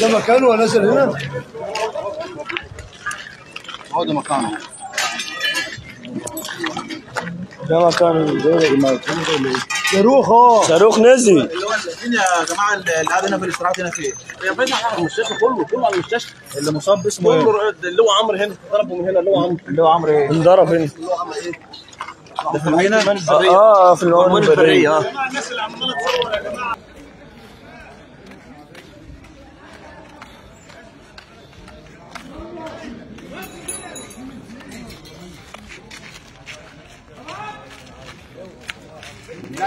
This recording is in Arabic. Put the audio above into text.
ده مكانه ولا نزل هنا؟ هو ده مكانه. ده مكان صاروخ صاروخ نزل. اللي هو يا جماعه القعده هنا في الاستراحات هنا فين؟ يا باشا على المستشفى كله على المستشفى. اللي مصاب اسمه ايه؟ اللي هو عمرو هنا ضربه من هنا اللي هو عمرو ايه؟ انضرب هنا. اللي هو عمرو ايه؟ ده في العنوان البريه. في العنوان البريه. الناس اللي عماله تصور يا جماعه. لا